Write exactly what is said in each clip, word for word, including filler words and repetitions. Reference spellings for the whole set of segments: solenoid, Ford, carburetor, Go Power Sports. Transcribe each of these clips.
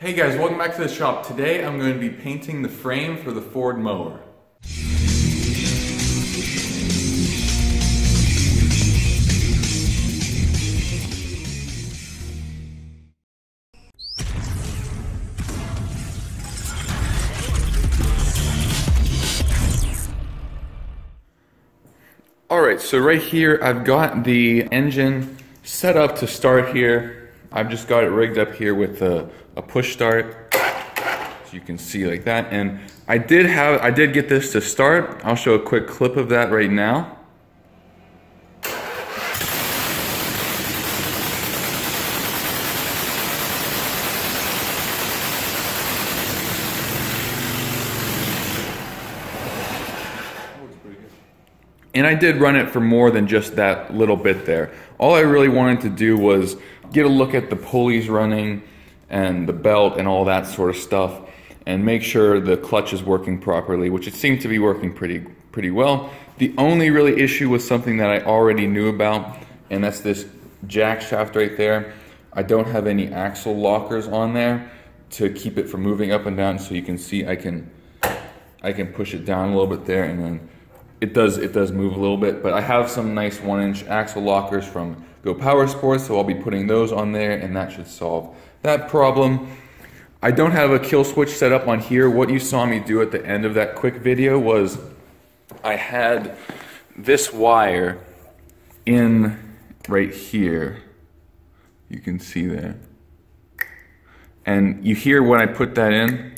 Hey guys, welcome back to the shop. Today I'm going to be painting the frame for the Ford mower. Alright, so right here I've got the engine set up to start here. I've just got it rigged up here with a, a push start, so you can see like that. And I did have, I did get this to start. I'll show a quick clip of that right now. And I did run it for more than just that little bit there. All I really wanted to do was get a look at the pulleys running and the belt and all that sort of stuff and make sure the clutch is working properly, which it seemed to be working pretty pretty well. The only really issue was something that I already knew about, and that's this jack shaft right there. I don't have any axle lockers on there to keep it from moving up and down, so you can see I can, I can push it down a little bit there and then It does it does move a little bit, but I have some nice one inch axle lockers from Go Power Sports, so I'll be putting those on there, and that should solve that problem. I don't have a kill switch set up on here. What you saw me do at the end of that quick video was I had this wire in right here. You can see there. And you hear when I put that in,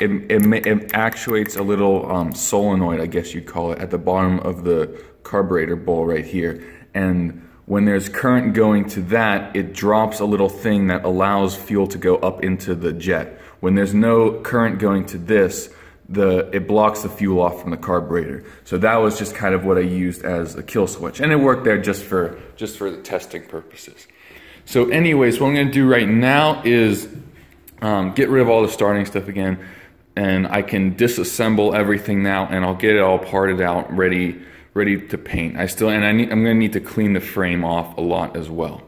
It, it, it actuates a little um, solenoid, I guess you'd call it, at the bottom of the carburetor bowl right here. And when there's current going to that, it drops a little thing that allows fuel to go up into the jet. When there's no current going to this, the it blocks the fuel off from the carburetor. So that was just kind of what I used as a kill switch. And it worked there just for, just for the testing purposes. So anyways, what I'm gonna do right now is um, get rid of all the starting stuff again. And I can disassemble everything now, and I'll get it all parted out, ready, ready to paint. I still, and I need, I'm gonna need to clean the frame off a lot as well.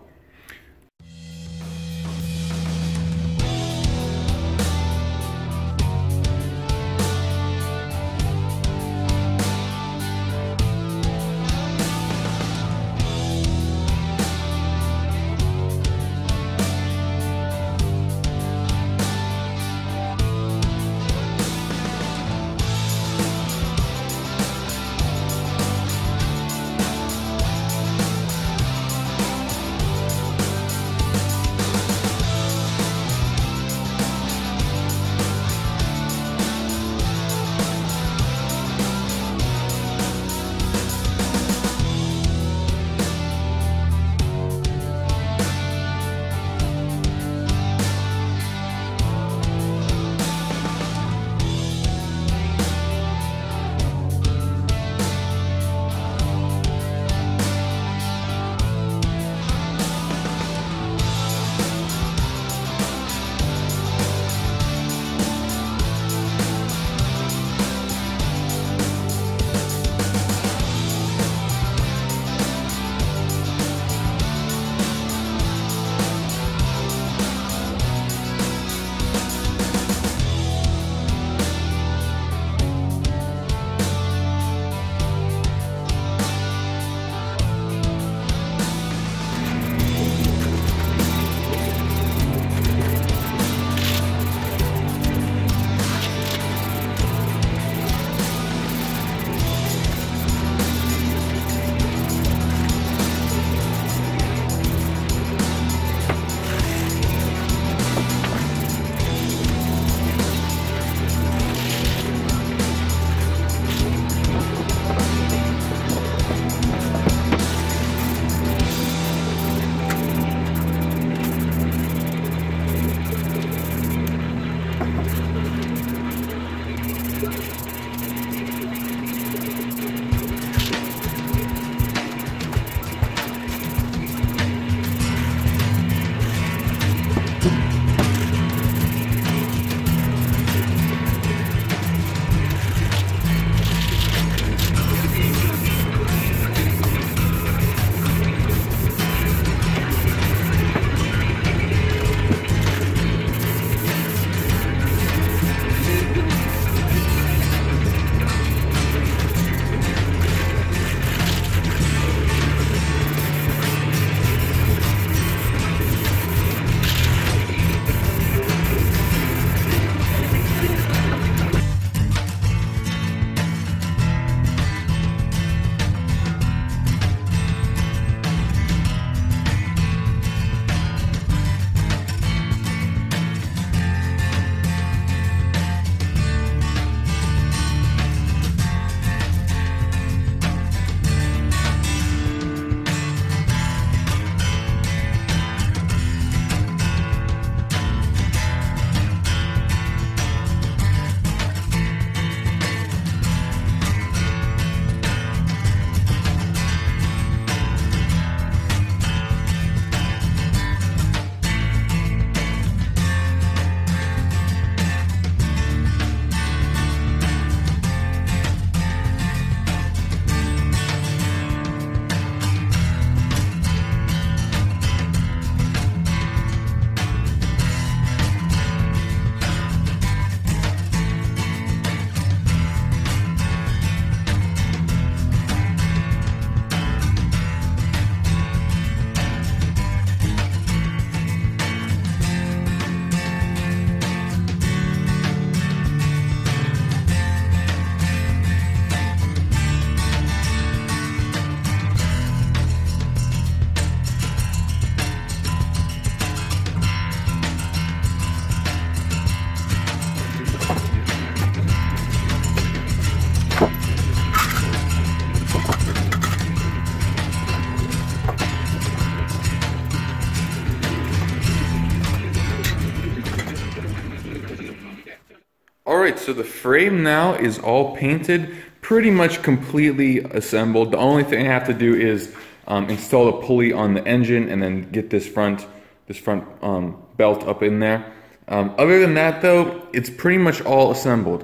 Alright, so the frame now is all painted, pretty much completely assembled. The only thing I have to do is um, install a pulley on the engine and then get this front, this front um, belt up in there. Um, other than that though, it's pretty much all assembled.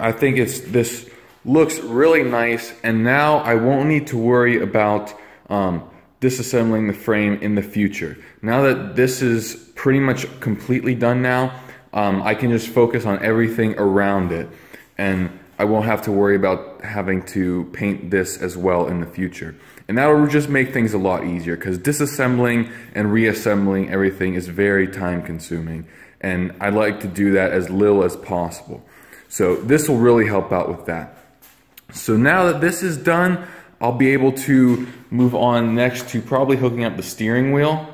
I think it's this looks really nice, and now I won't need to worry about um, disassembling the frame in the future. Now that this is pretty much completely done now, um, I can just focus on everything around it, and I won't have to worry about having to paint this as well in the future. And that will just make things a lot easier, because disassembling and reassembling everything is very time consuming, and I like to do that as little as possible. So this will really help out with that. So now that this is done, I'll be able to move on next to probably hooking up the steering wheel,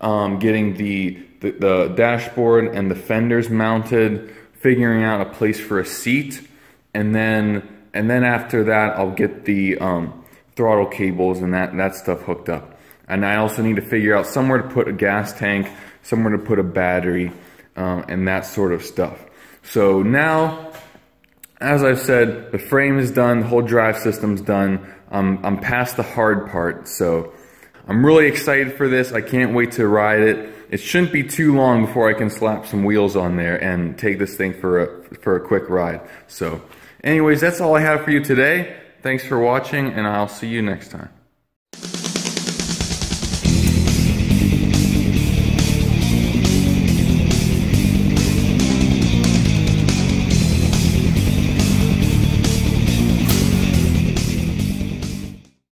um, getting the, the, the dashboard and the fenders mounted, figuring out a place for a seat, and then and then after that I'll get the um, throttle cables and that, that stuff hooked up. And I also need to figure out somewhere to put a gas tank, somewhere to put a battery, um, and that sort of stuff. So now, as I've said, the frame is done, the whole drive system's done. Um, I'm past the hard part, so I'm really excited for this. I can't wait to ride it. It shouldn't be too long before I can slap some wheels on there and take this thing for a, for a quick ride. So anyways, that's all I have for you today. Thanks for watching, and I'll see you next time.